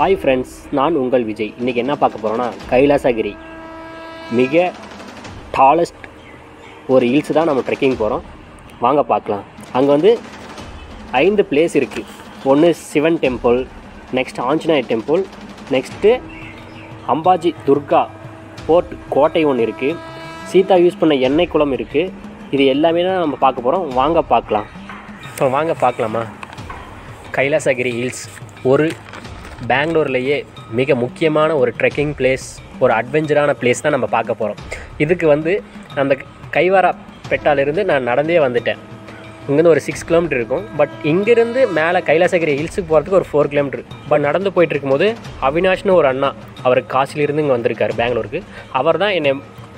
Hi friends, நான் உங்கள் விஜய். இன்றைக்கி என்ன பார்க்க போகிறோன்னா, கைலாசகிரி மிக டாலஸ்ட் ஒரு ஹில்ஸ் தான் நம்ம ட்ரெக்கிங் போகிறோம். வாங்க பார்க்கலாம். அங்கே வந்து 5 பிளேஸ் இருக்குது. ஒன்று Sivan temple, next Anjaneya temple, next Ambaji Durga fort கோட்டை ஒன்று இருக்குது, சீதா யூஸ் பண்ண எண்ணெய் குளம் இருக்குது. இது எல்லாமே தான் நம்ம பார்க்க போகிறோம். வாங்க பார்க்கலாம். இப்போ வாங்க பார்க்கலாமா. கைலாசகிரி ஹில்ஸ் ஒரு பெங்களூர்லேயே மிக முக்கியமான ஒரு ட்ரெக்கிங் பிளேஸ், ஒரு அட்வென்ச்சரான பிளேஸ் தான் நம்ம பார்க்க போகிறோம். இதுக்கு வந்து அந்த கைவாரா பெட்டாலிருந்து நான் நடந்தே வந்துட்டேன். இங்கேருந்து ஒரு 6 கிலோமீட்டர் இருக்கும். பட் இங்கேருந்து மேலே கைலாசகிரி ஹில்ஸுக்கு போகிறதுக்கு ஒரு 4 கிலோமீட்டர். பட் நடந்து போயிட்டுருக்கும்போது அவினாஷ்னு ஒரு அண்ணா, அவர் காசிலிருந்து இங்கே வந்திருக்கார் பெங்களூருக்கு. அவர் தான் என்னை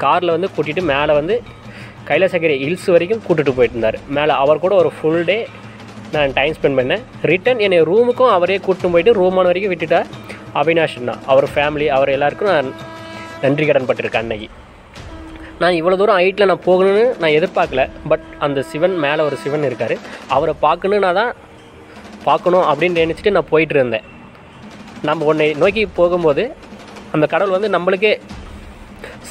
காரில் வந்து கூட்டிகிட்டு மேலே வந்து கைலாசகிரி ஹில்ஸ் வரைக்கும் கூட்டிகிட்டு போயிட்டுருந்தார். மேலே அவர் கூட ஒரு ஃபுல் டே நான் டைம் ஸ்பெண்ட் பண்ணேன். ரிட்டன் என்னை ரூமுக்கும் அவரே கூட்டிட்டு போயிட்டு ரூமான வரைக்கும் விட்டுட்டார் அவினாஷ்னா. அவர் ஃபேமிலி, அவர் எல்லாருக்கும் நான் நன்றி கடன் பட்டிருக்கேன். அன்னைக்கு நான் இவ்வளோ தூரம் ஹைட்டில் நான் போகணும்னு நான் எதிர்பார்க்கல. பட் அந்த சிவன் மேலே ஒரு சிவன் இருக்கார், அவரை பார்க்கணும் அப்படின்னு நினச்சிட்டு நான் போயிட்டு இருந்தேன். நம்ம உன்னை நோக்கி போகும்போது அந்த கடவுள் வந்து நம்மளுக்கே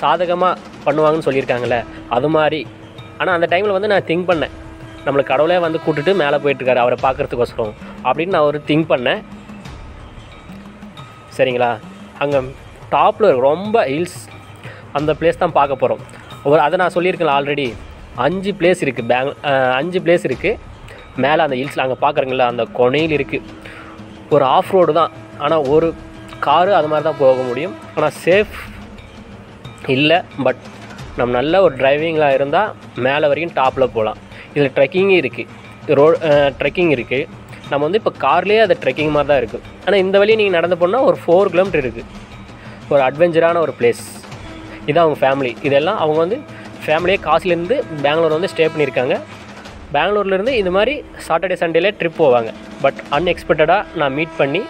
சாதகமாக பண்ணுவாங்கன்னு சொல்லியிருக்காங்களே, அது மாதிரி. ஆனால் அந்த டைமில் வந்து நான் திங்க் பண்ணேன், நம்மளுக்கு கடவுளே வந்து கூட்டிட்டு மேலே போயிட்டுருக்காரு அவரை பார்க்குறதுக்கோசரம் அப்படின்னு நான் ஒரு திங்க் பண்ணேன். சரிங்களா, அங்கே டாப்பில் ரொம்ப ஹில்ஸ் அந்த பிளேஸ் தான் பார்க்க போகிறோம். ஒரு அதை நான் சொல்லியிருக்கேன் ஆல்ரெடி, 5 பிளேஸ் இருக்குது. 5 பிளேஸ் இருக்குது மேலே அந்த ஹில்ஸில். அங்கே பார்க்குறீங்களா, அந்த கொனையில் இருக்குது. ஒரு ஆஃப் ரோடு தான், ஆனால் ஒரு காரு அது மாதிரி தான் போக முடியும். ஆனால் சேஃப் இல்லை. பட் நம்ம நல்ல ஒரு டிரைவிங்காக இருந்தால் மேலே வரைக்கும் டாப்பில் போகலாம். இதில் ட்ரெக்கிங்கும் இருக்குது, ட்ரெக்கிங் இருக்குது. நம்ம வந்து இப்போ கார்லேயே அது ட்ரெக்கிங் மாதிரி தான் இருக்குது. ஆனால் இந்த வழியை நீங்கள் நடந்து போனால் ஒரு 4 கிலோமீட்டர் இருக்குது. ஒரு அட்வென்ச்சரான ஒரு பிளேஸ் இதான். அவங்க ஃபேமிலி இதெல்லாம் அவங்க வந்து ஃபேமிலியே காசுலேருந்து பெங்களூர் வந்து ஸ்டே பண்ணியிருக்காங்க. பெங்களூர்லேருந்து இந்த மாதிரி சாட்டர்டே சண்டேல ட்ரிப் போவாங்க. பட் அன்எக்ஸ்பெக்டடாக நான் மீட் பண்ணி,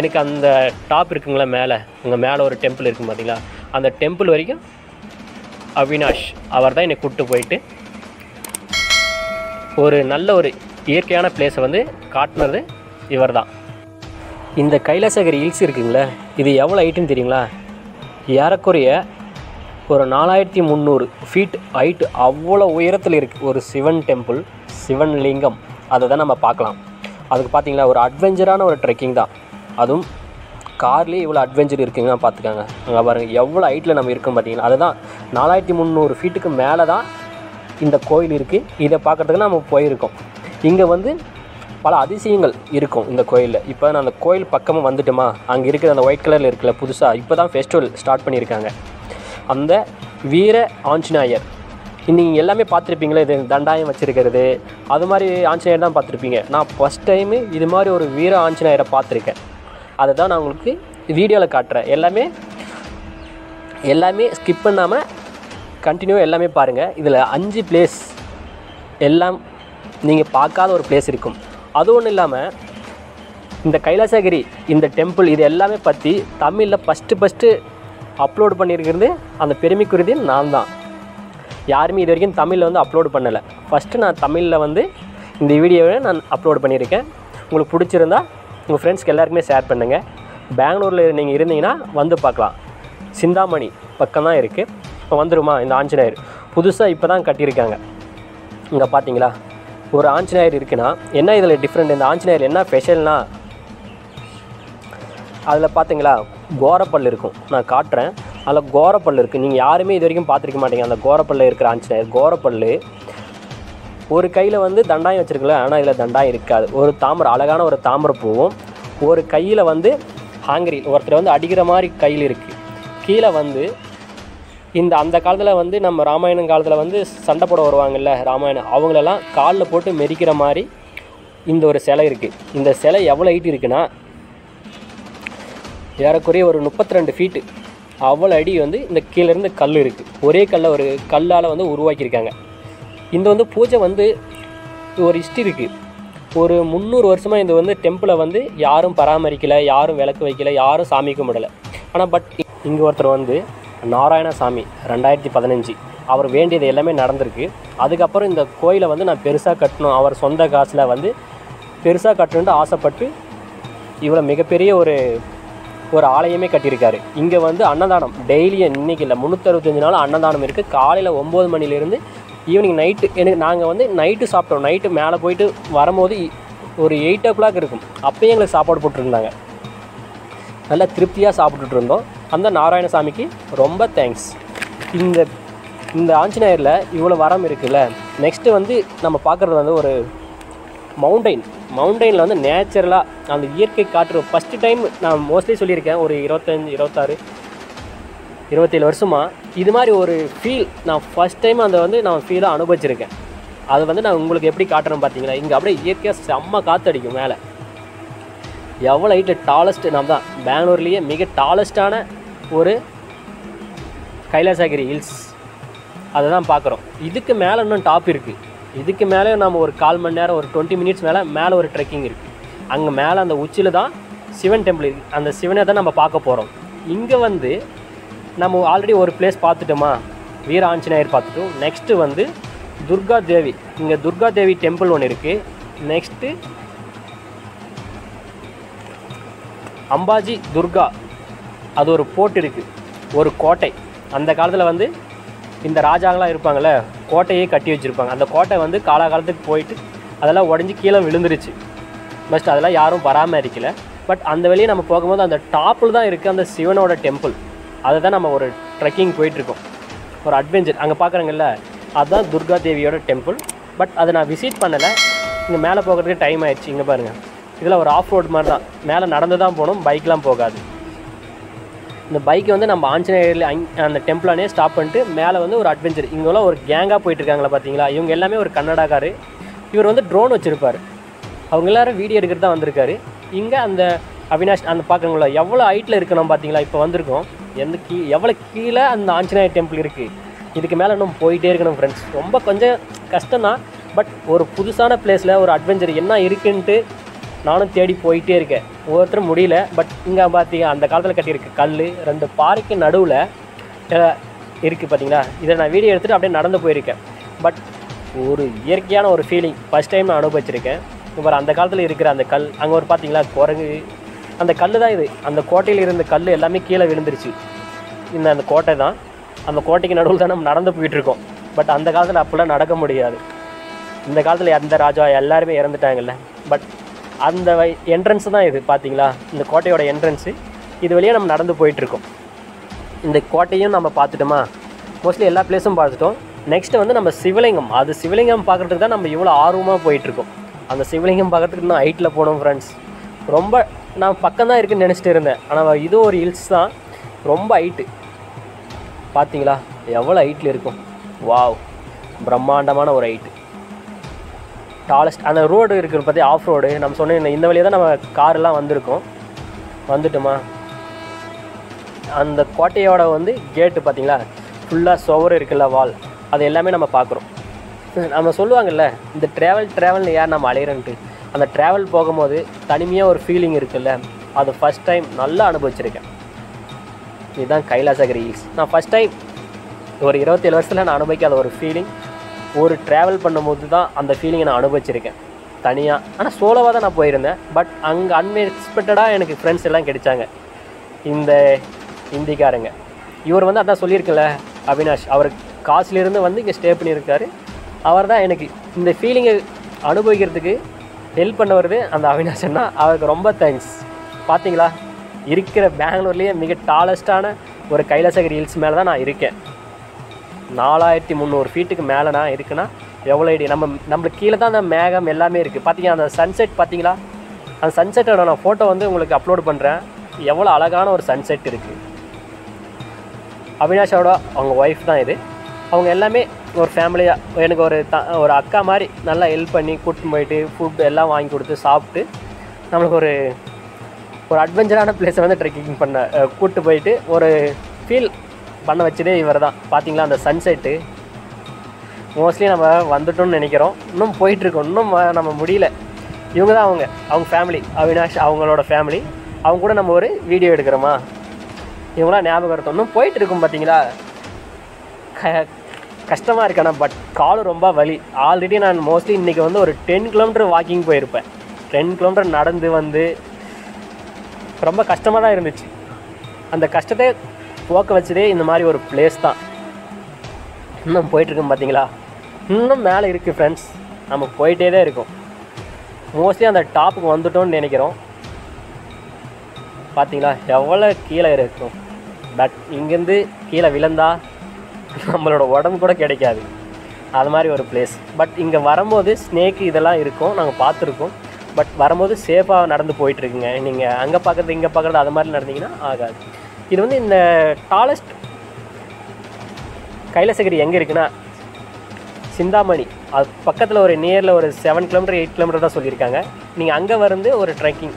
எனக்கு அந்த டாப் இருக்குங்களா மேலே, அங்கே மேலே ஒரு டெம்பிள் இருக்குது பார்த்தீங்களா, அந்த டெம்பிள் வரைக்கும் அவினாஷ் அவர் தான் என்னை கூப்பிட்டு போயிட்டு ஒரு நல்ல ஒரு இயற்கையான பிளேஸை வந்து காட்டினது இவர் தான். இந்த கைலாசகிரி ஹில்ஸ் இருக்குங்களே, இது எவ்வளோ ஹைட்டுன்னு தெரியுங்களா? ஏறக்குறைய ஒரு 4300 ஃபீட் ஹைட்டு. அவ்வளோ உயரத்தில் இருக்குது ஒரு சிவன் டெம்பிள், சிவன் லிங்கம். அதை தான் நம்ம பார்க்கலாம். அதுக்கு பார்த்தீங்களா, ஒரு அட்வென்ச்சரான ஒரு ட்ரெக்கிங் தான். அதுவும் கார்லேயே இவ்வளோ அட்வென்ச்சர் இருக்குதுங்க, பார்த்துக்காங்க. அங்கே பாருங்கள் எவ்வளோ ஹைட்டில் நம்ம இருக்கோம் பார்த்தீங்கன்னா. அதுதான் 4300 ஃபீட்டுக்கு மேலே தான் இந்த கோயில் இருக்குது. இதை பார்க்குறதுக்கு நம்ம போயிருக்கோம். இங்கே வந்து பல அதிசயங்கள் இருக்கும் இந்த கோயிலில். இப்போ நான் அந்த கோயில் பக்கமாக வந்துட்டோமா, அங்கே இருக்கிற அந்த ஒயிட் கலரில் இருக்குல்ல புதுசாக, இப்போ தான் ஃபெஸ்டிவல் ஸ்டார்ட் பண்ணியிருக்காங்க, அந்த வீர ஆஞ்சநேயர். நீங்கள் எல்லாமே பார்த்துருப்பீங்களே, இது தண்டாயம் வச்சுருக்கிறது, அது மாதிரி ஆஞ்சநேயர் தான் பார்த்துருப்பீங்க. நான் ஃபஸ்ட் டைமு இது மாதிரி ஒரு வீர ஆஞ்சநேயரை பார்த்துருக்கேன். அதை தான் நான் உங்களுக்கு வீடியோவில் காட்டுறேன். எல்லாமே ஸ்கிப் பண்ணாமல் கண்டினியூவாக எல்லாமே பாருங்கள். இதில் 5 பிளேஸ் எல்லாம் நீங்கள் பார்க்காத ஒரு பிளேஸ் இருக்கும். அது ஒன்றும் இல்லாமல் இந்த கைலாசகிரி, இந்த டெம்பிள், இது எல்லாமே பற்றி தமிழில் ஃபஸ்ட்டு அப்லோடு பண்ணியிருக்கிறது அந்த பெருமைக்குரிய நான் தான். யாருமே இது வரைக்கும் தமிழில் வந்து அப்லோடு பண்ணலை. ஃபஸ்ட்டு நான் தமிழில் வந்து இந்த வீடியோவை நான் அப்லோடு பண்ணியிருக்கேன். உங்களுக்கு பிடிச்சிருந்தால் உங்கள் ஃப்ரெண்ட்ஸ்க்கு எல்லாருக்குமே ஷேர் பண்ணுங்கள். பெங்களூரில் நீங்கள் இருந்தீங்கன்னா வந்து பார்க்கலாம். சிந்தாமணி பக்கம் தான் இருக்குது. இப்போ வந்துடுமா, இந்த ஆஞ்சநேயர் புதுசாக இப்போ தான் கட்டியிருக்காங்க. இங்கே பார்த்தீங்களா ஒரு ஆஞ்சநேயர் இருக்குன்னா என்ன, இதில் டிஃப்ரெண்ட் இந்த ஆஞ்சநேயர் என்ன ஸ்பெஷல்னா, அதில் பார்த்தீங்களா கோரப்பல் இருக்கும். நான் காட்டுறேன், அதில் கோரப்பல் இருக்குது. நீங்கள் யாருமே இது வரைக்கும் பார்த்துருக்க மாட்டீங்க. அந்த கோரப்பல்ல இருக்கிற ஆஞ்சநேயர், கோரப்பல் ஒரு கையில் வந்து தண்டாயம் வச்சுருக்கலாம். ஆனால் இதில் தண்டாயம் இருக்காது. ஒரு தாமரை, அழகான ஒரு தாமரை பூவும், ஒரு கையில் வந்து ஹாங்கிரி, ஒருத்தர் வந்து அடிக்கிற மாதிரி கையில் இருக்குது. கீழே வந்து இந்த அந்த காலத்தில் வந்து நம்ம ராமாயணம் காலத்தில் வந்து சண்டை போட வருவாங்கள்ல ராமாயணம், அவங்களெல்லாம் காலில் போட்டு மெரிக்கிற மாதிரி இந்த ஒரு சிலை இருக்குது. இந்த சிலை எவ்வளோ ஹைட்டு இருக்குன்னா ஏறக்குறைய ஒரு 32 ஃபீட்டு. அவ்வளோ அடி வந்து இந்த கீழேருந்து கல் இருக்குது. ஒரே கல்லில் ஒரு கல்லால் வந்து உருவாக்கியிருக்காங்க. இந்த வந்து பூஜை வந்து ஒரு ஹிஸ்ட்ரி இருக்குது. ஒரு 300 வருஷமாக இந்த வந்து டெம்பிளை வந்து யாரும் பராமரிக்கலை, யாரும் விளக்கு வைக்கலை, யாரும் சாமி கும்பிடலை. ஆனால் பட் இங்கே ஒருத்தர் வந்து நாராயணசாமி 2015 அவர் வேண்டியது எல்லாமே நடந்திருக்கு. அதுக்கப்புறம் இந்த கோயிலை வந்து நான் பெருசாக கட்டணும், அவர் சொந்த காசில் வந்து பெருசாக கட்டணுன்ட்டு ஆசைப்பட்டு இவ்வளோ மிகப்பெரிய ஒரு ஒரு ஆலயமே கட்டியிருக்காரு. இங்கே வந்து அன்னதானம் டெய்லியே இன்றைக்கி இல்லை 365 நாள் அன்னதானம் இருக்குது. காலையில் 9 மணிலேருந்து ஈவினிங் நைட்டு எனக்கு நாங்கள் வந்து நைட்டு சாப்பிட்டோம். நைட்டு மேலே போயிட்டு வரும்போது ஒரு 8 o'clock இருக்கும். அப்போயும் எங்களுக்கு சாப்பாடு போட்டுருந்தாங்க. நல்லா திருப்தியாக சாப்பிட்டுட்டு இருந்தோம். அந்த நாராயணசாமிக்கு ரொம்ப தேங்க்ஸ். இந்த ஆஞ்சநேயரில் இவ்வளோ வரம் இருக்குல்ல. நெக்ஸ்ட்டு வந்து நம்ம பார்க்குறது வந்து ஒரு மவுண்டெயினில் வந்து நேச்சுரலாக அந்த இயற்கை காற்று. ஃபஸ்ட்டு டைம் நான் மோஸ்ட்லி சொல்லியிருக்கேன், ஒரு 25, 26, 27 வருஷமாக இது மாதிரி ஒரு ஃபீல் நான் ஃபஸ்ட் டைம் அதை வந்து நான் ஃபீலாக அனுபவிச்சிருக்கேன். அது வந்து நான் உங்களுக்கு எப்படி காட்டுறேன் பார்த்தீங்களா. இங்கே அப்படியே இயற்கையாக செம்ம காற்றடிக்கும். மேலே எவ்வளோ ஹைட்டு, டாலஸ்ட்டு நம்ம தான் பெங்களூர்லேயே மிக டாலஸ்ட்டான ஒரு கைலாசகிரி ஹில்ஸ் அதை தான் பார்க்குறோம். இதுக்கு மேலே இன்னும் டாப் இருக்குது. இதுக்கு மேலே நம்ம ஒரு 1/4 மணி நேரம் ஒரு 20 minutes மேலே ஒரு ட்ரெக்கிங் இருக்குது. அங்கே மேலே அந்த உச்சியில் தான் சிவன் டெம்பிள் இருக்குது. அந்த சிவனை தான் நம்ம பார்க்க போகிறோம். இங்கே வந்து நம்ம ஆல்ரெடி ஒரு பிளேஸ் பார்த்துட்டோமா, வீர ஆஞ்சநேயர் பார்த்துட்டோம். நெக்ஸ்ட்டு வந்து துர்கா தேவி, இங்கே துர்கா தேவி டெம்பிள் ஒன்று இருக்குது. நெக்ஸ்ட்டு அம்பாஜி துர்கா, அது ஒரு போர்ட் இருக்குது, ஒரு கோட்டை. அந்த காலத்தில் வந்து இந்த ராஜாங்களாம் இருப்பாங்கள்ல, கோட்டையே கட்டி வச்சுருப்பாங்க. அந்த கோட்டை வந்து காலகாலத்துக்கு போயிட்டு அதெல்லாம் உடஞ்சி கீழே விழுந்துருச்சு. பஸ்ட் அதெல்லாம் யாரும் பராமரிக்கலை. பட் அந்த வழியே நம்ம போகும்போது அந்த டாப்பில் தான் இருக்குது அந்த சிவனோட டெம்பிள். அதை தான் நம்ம ஒரு ட்ரெக்கிங் போயிட்டுருக்கோம், ஒரு அட்வென்ச்சர். அங்கே பார்க்குறாங்கல்ல, அதுதான் துர்கா தேவியோட டெம்பிள். பட் அதை நான் விசிட் பண்ணலை. இங்கே மேலே போகிறதுக்கு டைம் ஆயிடுச்சு. இங்கே பாருங்கள், இதில் ஒரு ஆஃப் ரோடு மாதிரி தான். மேலே நடந்து தான் போகணும், பைக்கெலாம் போகாது. இந்த பைக்கை வந்து நம்ம ஆஞ்சநேயரில் அந்த டெம்பிளானே ஸ்டாப் பண்ணிட்டு மேலே வந்து ஒரு அட்வென்ச்சர். இங்கெல்லாம் ஒரு கேங்காக போயிட்டுருக்காங்களா பார்த்தீங்களா. இவங்க எல்லாமே ஒரு கன்னடாக்கார். இவர் வந்து ட்ரோன் வச்சுருப்பார். அவங்க எல்லோரும் வீடியோ எடுக்கிறது தான் வந்திருக்காரு. இங்கே அந்த அவினாஷ் அந்த பார்க்குறவங்களா எவ்வளோ ஹைட்டில் இருக்கணும் பார்த்தீங்களா. இப்போ வந்திருக்கோம் எவ்வளோ கீழே அந்த ஆஞ்சநேயர் டெம்பிள் இருக்குது. இதுக்கு மேலே இன்னும் போயிட்டே இருக்கணும் ஃப்ரெண்ட்ஸ். ரொம்ப கொஞ்சம் கஷ்டம்தான். பட் ஒரு புதுசான பிளேஸில் ஒரு அட்வென்ச்சர் என்ன இருக்குன்ட்டு நானும் தேடி போயிட்டே இருக்கேன். ஒவ்வொருத்தரும் முடியல. பட் இங்கே பார்த்தீங்க அந்த காலத்தில் கட்டியிருக்கு கல், 2 பாறைக்கு நடுவில் இருக்குது பார்த்தீங்களா. இதை நான் வீடியோ எடுத்துகிட்டு அப்படியே நடந்து போயிருக்கேன். பட் ஒரு இயற்கையான ஒரு ஃபீலிங் ஃபஸ்ட் டைம் நான் அனுபவிச்சிருக்கேன். இப்போ அந்த காலத்தில் இருக்கிற அந்த கல் அங்கே ஒரு பார்த்தீங்களா குரங்கு, அந்த கல் தான் இது. அந்த கோட்டையில் இருந்த கல் எல்லாமே கீழே விழுந்துருச்சு. இந்த அந்த கோட்டை தான், அந்த கோட்டைக்கு நடுவில் தான் நம்ம நடந்து போயிட்டுருக்கோம். பட் அந்த காலத்தில் அப்போல்லாம் நடக்க முடியாது. இந்த காலத்தில் அந்த ராஜா எல்லாருமே இறந்துட்டாங்கல்ல. பட் அந்த என்ட்ரன்ஸு தான் இது பார்த்தீங்களா, இந்த கோட்டையோட என்ட்ரன்ஸு. இது வழியாக நம்ம நடந்து போயிட்டுருக்கோம். இந்த கோட்டையும் நம்ம பார்த்துட்டோமா, மோஸ்ட்லி எல்லா பிளேஸும் பார்த்துட்டோம். நெக்ஸ்ட்டு வந்து நம்ம சிவலிங்கம். அது சிவலிங்கம் பார்க்குறதுக்கு தான் நம்ம இவ்வளோ ஆர்வமாக போயிட்டுருக்கோம். அந்த சிவலிங்கம் பார்க்குறதுக்கு நான் ஹைட்டில் போனோம் ஃப்ரெண்ட்ஸ். ரொம்ப நான் பக்கம் தான் இருக்குதுன்னு நினச்சிட்டு இருந்தேன். ஆனால் இது ஒரு ஹில்ஸ் தான், ரொம்ப ஹைட்டு. பார்த்தீங்களா எவ்வளோ ஹைட்டில் இருக்கும். வாவ், பிரம்மாண்டமான ஒரு ஹைட்டு, டாலஸ்ட். அந்த ரோடு இருக்கிற பற்றி ஆஃப் ரோடு நம்ம சொன்னேன். இந்த வழியாக தான் நம்ம காரெலாம் வந்திருக்கோம். வந்துட்டோமா, அந்த கோட்டையோட வந்து கேட்டு பார்த்தீங்களா, ஃபுல்லாக சுவர் இருக்குல்ல, வால், அது எல்லாமே நம்ம பார்க்குறோம். நம்ம சொல்லுவாங்கள்ல இந்த ட்ராவல்னு யார் நம்ம அலையிறன்ட்டு. அந்த ட்ராவல் போகும்போது தனிமையாக ஒரு ஃபீலிங் இருக்குல்ல, அது ஃபஸ்ட் டைம் நல்லா அனுபவிச்சிருக்கேன். இதுதான் கைலாசகிரி ஹில்ஸ். நான் ஃபஸ்ட் டைம் ஒரு 27 வருஷத்தில் நான் அனுபவிக்காத ஒரு ஃபீலிங், ஒரு ட்ராவல் பண்ணும்போது தான் அந்த ஃபீலிங்கை நான் அனுபவிச்சிருக்கேன் தனியாக. ஆனால் சோலோவாக தான் நான் போயிருந்தேன். பட் அங்கே அன்எக்ஸ்பெக்டடாக எனக்கு ஃப்ரெண்ட்ஸ் எல்லாம் கிடைச்சாங்க. இந்த இந்திக்காரங்க இவர் வந்து அதான் சொல்லியிருக்கல அவினாஷ், அவர் காசுலேருந்து வந்து இங்கே ஸ்டே பண்ணியிருக்காரு. அவர் தான் எனக்கு இந்த ஃபீலிங்கை அனுபவிக்கிறதுக்கு ஹெல்ப் பண்ண வருது அந்த அவினாஷ்னா. அவருக்கு ரொம்ப தேங்க்ஸ். பார்த்தீங்களா, இருக்கிற பெங்களூர்லேயே மிக டாலஸ்ட்டான ஒரு கைலாசகிரி ஹில்ஸ் மேலே தான் நான் இருக்கேன். 4300 ஃபீட்டுக்கு மேலே நான் இருக்குன்னா எவ்வளோ ஐடியா. நம்மளுக்கு கீழே தான் அந்த மேகம் எல்லாமே இருக்குது. பார்த்தீங்கன்னா அந்த சன்செட் பார்த்தீங்களா, அந்த சன்செட்டோட நான் ஃபோட்டோ வந்து உங்களுக்கு அப்லோட் பண்ணுறேன். எவ்வளோ அழகான ஒரு சன்செட் இருக்குது. அவினாஷோட அவங்க ஒய்ஃப் தான் இது. அவங்க எல்லாமே ஒரு ஃபேமிலியாக எனக்கு ஒரு அக்கா மாதிரி நல்லா ஹெல்ப் பண்ணி கூட்டின்னு போயிட்டு ஃபுட் எல்லாம் வாங்கி கொடுத்து சாப்பிட்டு நம்மளுக்கு ஒரு அட்வென்ச்சரான பிளேஸை வந்து ட்ரெக்கிங் பண்ண கூப்பிட்டு போயிட்டு ஒரு ஃபீல் பண்ண வச்சதே இவர் தான். பார்த்தீங்களா அந்த சன்செட்டு. மோஸ்ட்லி நம்ம வந்துட்டோம்னு நினைக்கிறோம், இன்னும் போயிட்டுருக்கோம், இன்னும் நம்ம முடியல. இவங்க தான் அவங்க ஃபேமிலி, அவினாஷ் அவங்களோட ஃபேமிலி. அவங்க கூட நம்ம ஒரு வீடியோ எடுக்கிறோமா, இவங்களாம் ஞாபகம் இருக்கோம். இன்னும் போயிட்டுருக்கோம் பார்த்தீங்களா. கஷ்டமாக இருக்கேண்ணா. பட் கால் ரொம்ப வலி. ஆல்ரெடி நான் மோஸ்ட்லி இன்றைக்கி வந்து ஒரு 10 கிலோமீட்டர் வாக்கிங் போயிருப்பேன். 10 கிலோமீட்டர் நடந்து வந்து ரொம்ப கஷ்டமாக தான் இருந்துச்சு. அந்த கஷ்டத்தை போக்க வச்சதே இந்த மாதிரி ஒரு பிளேஸ் தான். இன்னும் போயிட்டுருக்கோம் பார்த்தீங்களா, இன்னும் மேலே இருக்குது ஃப்ரெண்ட்ஸ், நம்ம போயிட்டே தான் இருக்கோம். மோஸ்ட்லி அந்த டாப்புக்கு வந்துட்டோம்னு நினைக்கிறோம். பார்த்தீங்களா எவ்வளோ கீழே இருக்கும், பட் இங்கேருந்து கீழே விழுந்தால் நம்மளோட உடம்பு கூட கிடைக்காது, அது மாதிரி ஒரு பிளேஸ். பட் இங்கே வரும்போது ஸ்னேக்கு இதெல்லாம் இருக்கும், நாங்கள் பார்த்துருக்கோம். பட் வரும்போது சேஃபாக நடந்து போயிட்டுருக்குங்க. நீங்கள் அங்கே பார்க்குறது இங்கே பார்க்குறது அது மாதிரி நடந்தீங்கன்னா ஆகாது. இது வந்து இந்த டாலஸ்ட் கைலாசகிரி எங்கே இருக்குன்னா சிந்தாமணி, அது பக்கத்தில் ஒரு நியரில் ஒரு 7 கிலோமீட்டர் 8 கிலோமீட்டர் தான் சொல்லியிருக்காங்க. நீங்கள் அங்கே வந்து ஒரு ட்ரெக்கிங்,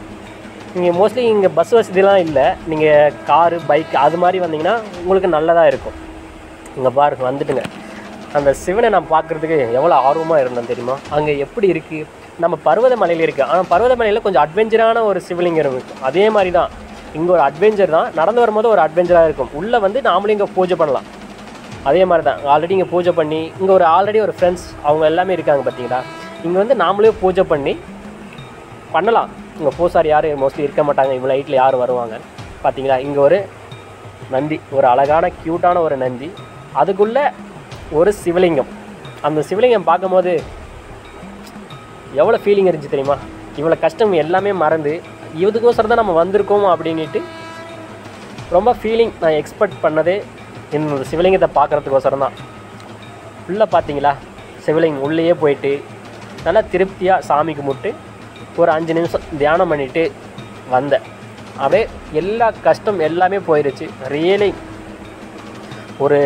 நீங்கள் மோஸ்ட்லி இங்கே பஸ் வசதிலாம் இல்லை, நீங்கள் காரு பைக் அது மாதிரி வந்தீங்கன்னா உங்களுக்கு நல்லதாக இருக்கும். இங்கே பாருங்க வந்துட்டுங்க, அந்த சிவனை நான் பார்க்குறதுக்கு எவ்வளோ ஆர்வமாக இருந்தேன் தெரியுமா. அங்கே எப்படி இருக்குது, நம்ம பர்வதமலையில் இருக்குது, ஆனால் பர்வதமலையில் கொஞ்சம் அட்வென்ச்சரான ஒரு சிவலிங்கம் இருக்கும். அதே மாதிரி தான் இங்கே ஒரு அட்வென்ச்சர் தான், நடந்து வரும்போது ஒரு அட்வென்ச்சராக இருக்கும். உள்ளே வந்து நாமளும் இங்கே பூஜை பண்ணலாம், அதே மாதிரி தான் ஆல்ரெடி இங்கே பூஜை பண்ணி, இங்கே ஒரு ஆல்ரெடி ஒரு ஃப்ரெண்ட்ஸ் அவங்க எல்லாமே இருக்காங்க பார்த்தீங்களா. இங்கே வந்து நாமளே பூஜை பண்ணலாம். இங்கே பூசாரி யாரும் மோஸ்ட்லி இருக்க மாட்டாங்க, இவ்வளோ நைட்டில் யார் வருவாங்க பார்த்தீங்களா. இங்கே ஒரு நந்தி, ஒரு அழகான க்யூட்டான ஒரு நந்தி, அதுக்குள்ளே ஒரு சிவலிங்கம். அந்த சிவலிங்கம் பார்க்கும்போது எவ்வளோ ஃபீலிங் இருந்துச்சு தெரியுமா. இவ்வளோ கஷ்டம் எல்லாமே மறந்து இதுக்கோசரம் தான் நம்ம வந்திருக்கோம் அப்படின்ட்டு ரொம்ப ஃபீலிங். நான் எக்ஸ்பெக்ட் பண்ணதே இந்த சிவலிங்கத்தை பார்க்குறதுக்கோசரம் தான். உள்ளே பார்த்தீங்களா சிவலிங்கம் உள்ளேயே போயிட்டு நல்லா திருப்தியாக சாமி கும்பிட்டு ஒரு 5 நிமிஷம் தியானம் பண்ணிவிட்டு வந்தேன். அப்படியே எல்லா கஷ்டம் எல்லாமே போயிடுச்சு. ரியலி ஒரு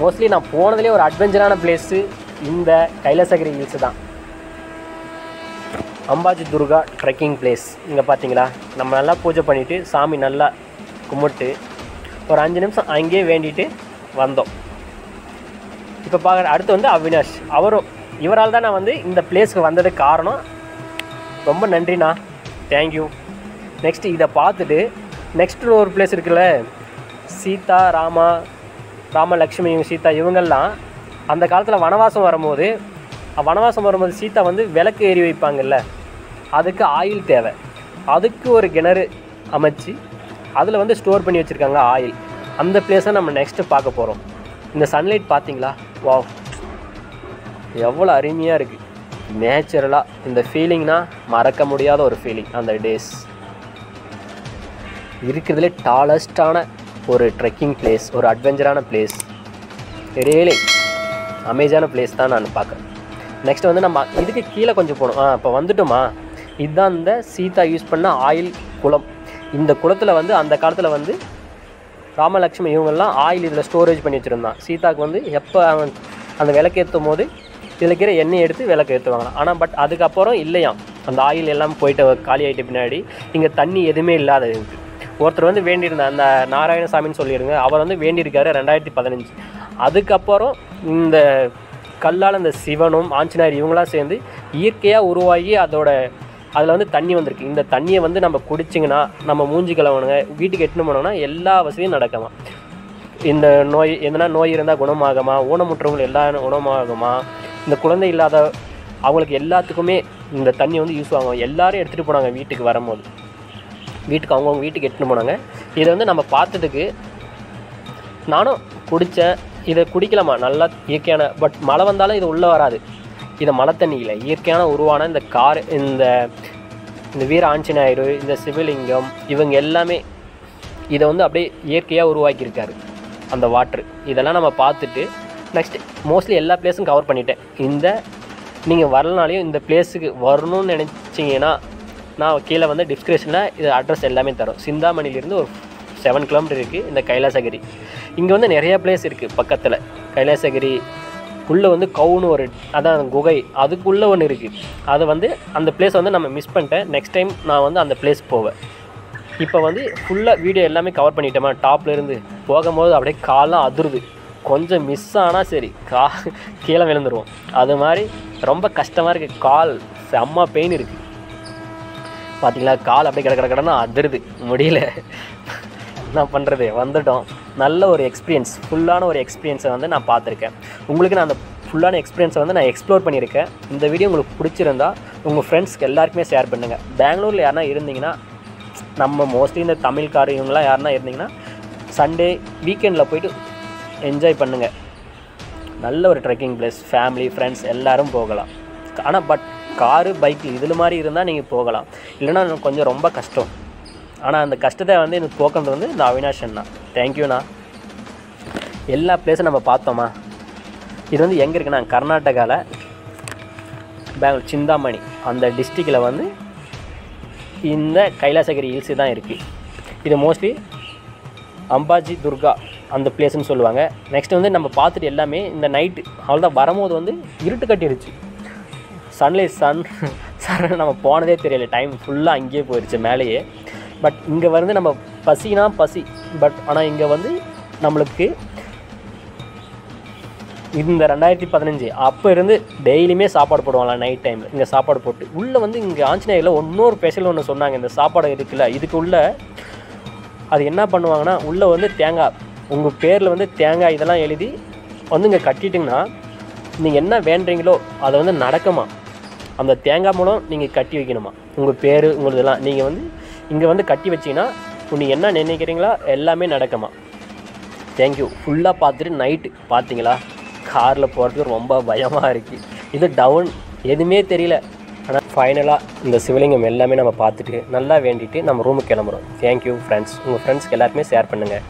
மோஸ்ட்லி நான் போனதுலேயே ஒரு அட்வென்ச்சரான பிளேஸு இந்த கைலாசகிரி ஹில்ஸு தான். Ambaji Durga trekking place. இங்கே பார்த்தீங்களா நம்ம நல்லா பூஜை பண்ணிவிட்டு சாமி நல்லா கும்பிட்டு ஒரு 5 நிமிஷம் அங்கேயே வேண்டிட்டு வந்தோம். இப்போ பார்க்குற அடுத்து வந்து அவினாஷ், அவரும் இவரால் தான் நான் வந்து இந்த பிளேஸுக்கு வந்ததுக்கு காரணம். ரொம்ப நன்றிண்ணா, தேங்க்யூ. நெக்ஸ்ட்டு இதை பார்த்துட்டு நெக்ஸ்ட் ஒரு பிளேஸ் இருக்குல்ல, சீதா ராமலக்ஷ்மி சீதா இவங்கள்லாம் அந்த காலத்தில் வனவாசம் வரும்போது சீதா வந்து விளக்கு ஏறி வைப்பாங்கல்ல, அதுக்கு ஆயில் தேவை. அதுக்கு ஒரு கிணறு அமைச்சு அதில் வந்து ஸ்டோர் பண்ணி வச்சுருக்காங்க ஆயில். அந்த பிளேஸை நம்ம நெக்ஸ்ட்டு பார்க்க போகிறோம். இந்த சன்லைட் பார்த்திங்களா, வா எவ்வளோ அருமையாக இருக்குது நேச்சுரலாக. இந்த ஃபீலிங்னால் மறக்க முடியாத ஒரு ஃபீலிங். அந்த டேஸ் இருக்கிறதுலே டாலஸ்டான ஒரு ட்ரெக்கிங் பிளேஸ், ஒரு அட்வென்ச்சரான பிளேஸ், ரியலி அமேசான பிளேஸ் தான் நான் பார்க்குறேன். நெக்ஸ்ட் வந்து நம்ம இதுக்கு கீழே கொஞ்சம் போகணும். இப்போ வந்துட்டோமா, இதுதான் இந்த சீதா யூஸ் பண்ண ஆயில் குளம். இந்த குளத்தில் வந்து அந்த காலத்தில் வந்து ராமலக்ஷ்மி இவங்கெல்லாம் ஆயில் இதில் ஸ்டோரேஜ் பண்ணி வச்சுருந்தான். சீதாவுக்கு வந்து எப்போ அந்த விளக்கேற்றும் போது இதில் இருக்கிற எண்ணெய் எடுத்து விளக்கு ஏற்றுவாங்க. ஆனால் பட் அதுக்கப்புறம் இல்லையாம், அந்த ஆயில் எல்லாம் போயிட்டு காலி ஆகிட்ட பின்னாடி இங்கே தண்ணி எதுவுமே இல்லாத இருக்குது. ஒருத்தர் வந்து வேண்டியிருந்தார், அந்த நாராயணசாமின்னு சொல்லிடுங்க, அவர் வந்து வேண்டியிருக்காரு 2015. அதுக்கப்புறம் இந்த கல்லால் அந்த சிவனும் ஆஞ்சநேயர் இவங்களாம் சேர்ந்து இயற்கையாக உருவாகி அதில் வந்து தண்ணி வந்திருக்கு. இந்த தண்ணியை வந்து நம்ம குடிச்சிங்கன்னா நம்ம மூஞ்சி கழுவணுங்க, வீட்டுக்கு எட்டுன்னு போனோம்னா எல்லா வசதியும் நடக்குமா. இந்த நோய் எதனா நோய் இருந்தால் குணமாகுமா, ஊனமுற்றவங்களுக்கு எல்லா குணமாகுமா, இந்த குழந்தை இல்லாத அவங்களுக்கு எல்லாத்துக்குமே இந்த தண்ணி வந்து யூஸ் ஆகும். எல்லோரும் எடுத்துகிட்டு போனாங்க வீட்டுக்கு வரும்போது, வீட்டுக்கு அவங்கவுங்க வீட்டுக்கு எடுத்துகிட்டு போனாங்க. இதை வந்து நம்ம பார்த்ததுக்கு நானும் குடித்தேன். இதை குடிக்கலாமா, நல்லா இயற்கையான, பட் மழை வந்தாலும் இது உள்ளே வராது, இதை மழை தண்ணி இல்லை, இயற்கையான உருவான இந்த கார், இந்த வீர ஆஞ்சநேயர், இந்த சிவலிங்கம் இவங்க எல்லாமே இதை வந்து அப்படியே இயற்கையாக உருவாக்கியிருக்காரு அந்த வாட்ரு. இதெல்லாம் நம்ம பார்த்துட்டு நெக்ஸ்ட்டு மோஸ்ட்லி எல்லா பிளேஸும் கவர் பண்ணிட்டேன். இந்த நீங்கள் வரலனாலையும் இந்த பிளேஸுக்கு வரணும்னு நினச்சிங்கன்னா நான் கீழே வந்து டிஸ்கிரிப்ஷனில் இது அட்ரஸ் எல்லாமே தரோம். சிந்தாமணிலேருந்து ஒரு 7 கிலோமீட்டர் இருக்குது இந்த கைலாசகிரி. இங்கே வந்து நிறையா பிளேஸ் இருக்குது பக்கத்தில். கைலாசகிரி உள்ளே வந்து கவுன்னு ஒரு அதான் குகை, அதுக்குள்ளே ஒன்று இருக்குது. அது வந்து அந்த பிளேஸ் வந்து நம்ம மிஸ் பண்ணிட்டேன். நெக்ஸ்ட் டைம் நான் வந்து அந்த பிளேஸ் போவேன். இப்போ வந்து ஃபுல்லாக வீடியோ எல்லாமே கவர் பண்ணிட்டேமா. டாப்லேருந்து போகும்போது அப்படியே காலெலாம் அதிருது, கொஞ்சம் மிஸ் ஆனால் சரி கீழே விழுந்துருவோம், அது மாதிரி ரொம்ப கஷ்டமாக இருக்குது. கால் செம்மா பெயின் இருக்குது பார்த்திங்களா, கால் அப்படியே கிடக்கடனா அதிருது, முடியல, என்ன பண்ணுறது, வந்துட்டோம். நல்ல ஒரு எக்ஸ்பீரியன்ஸ், ஃபுல்லான ஒரு எக்ஸ்பீரியன்ஸை வந்து நான் பார்த்துருக்கேன். உங்களுக்கு நான் அந்த ஃபுல்லான எக்ஸ்பீரியன்ஸை வந்து நான் எக்ஸ்ப்ளோர் பண்ணியிருக்கேன். இந்த வீடியோ உங்களுக்கு பிடிச்சிருந்தா உங்கள் ஃப்ரெண்ட்ஸ்க்கு எல்லாருக்குமே ஷேர் பண்ணுங்கள். பெங்களூரில் யாருன்னா இருந்தீங்கன்னா நம்ம மோஸ்ட்லி இந்த தமிழ்காரங்களாம் யாருன்னா இருந்தீங்கன்னா சண்டே வீக்கெண்டில் போய்ட்டு என்ஜாய் பண்ணுங்கள். நல்ல ஒரு ட்ரெக்கிங் ப்ளேஸ், ஃபேமிலி ஃப்ரெண்ட்ஸ் எல்லோரும் போகலாம். ஆனால் பட் காரு பைக்கு இதில் மாதிரி இருந்தால் நீங்கள் போகலாம், இல்லைன்னா கொஞ்சம் ரொம்ப கஷ்டம். ஆனால் அந்த கஷ்டத்தை வந்து எனக்கு போக்குறது வந்து இந்த அவினாஷ் அண்ணா. தேங்க்யூண்ணா. எல்லா பிளேஸும் நம்ம பார்த்தோமா. இது வந்து எங்கே இருக்குன்னா கர்நாடகாவில் பெங்களூர் சிந்தாமணி அந்த டிஸ்ட்ரிக்டில் வந்து இந்த கைலாசகிரி ஹில்ஸ் தான் இருக்குது. இது மோஸ்ட்லி அம்பாஜி துர்கா அந்த பிளேஸ்ன்னு சொல்லுவாங்க. நெக்ஸ்ட் வந்து நம்ம பார்த்துட்டு எல்லாமே இந்த நைட்டு அவ்வளோதான். வரும்போது வந்து இருட்டு கட்டிடுச்சு, சன்லைஸ் சன் நம்ம போனதே தெரியல, டைம் ஃபுல்லாக அங்கேயே போயிடுச்சு மேலேயே. பட் இங்கே வந்து நம்ம பசினா பசி பட் ஆனால் இங்கே வந்து நம்மளுக்கு இந்த 2015 அப்போ இருந்து டெய்லியுமே சாப்பாடு போடுவாங்களா நைட் டைமில். இங்கே சாப்பாடு போட்டு உள்ளே வந்து இங்கே ஆஞ்சநேயில் இன்னொரு ஸ்பெஷல் ஒன்று சொன்னாங்க. இந்த சாப்பாடு இருக்குல்ல, இதுக்கு உள்ள அது என்ன பண்ணுவாங்கன்னா உள்ளே வந்து தேங்காய் உங்கள் பேரில் வந்து தேங்காய் இதெல்லாம் எழுதி வந்து இங்கே கட்டிட்டிங்கன்னா நீங்கள் என்ன வேண்டுறீங்களோ அதை வந்து நடக்குமா. அந்த தேங்காய் மூலம் நீங்கள் கட்டி வைக்கணுமா உங்கள் பேர் உங்களுதெல்லாம். நீங்கள் வந்து இங்கே வந்து கட்டி வச்சிங்கன்னா நீங்கள் என்ன நினைக்கிறீங்களா எல்லாமே நடக்குமா. தேங்க்யூ. ஃபுல்லாக பார்த்துட்டு நைட்டு பார்த்தீங்களா காரில் போகிறதுக்கு ரொம்ப பயமாக இருக்குது. இது டவுன் எதுவுமே தெரியல. ஆனால் ஃபைனலாக இந்த சிவலிங்கம் எல்லாமே நம்ம பார்த்துட்டு நல்லா வேண்டிட்டு நம்ம ரூமுக்கு கிளம்புறோம். Thank you friends. உங்கள் ஃப்ரெண்ட்ஸ்க்கு எல்லாருமே ஷேர் பண்ணுங்கள்.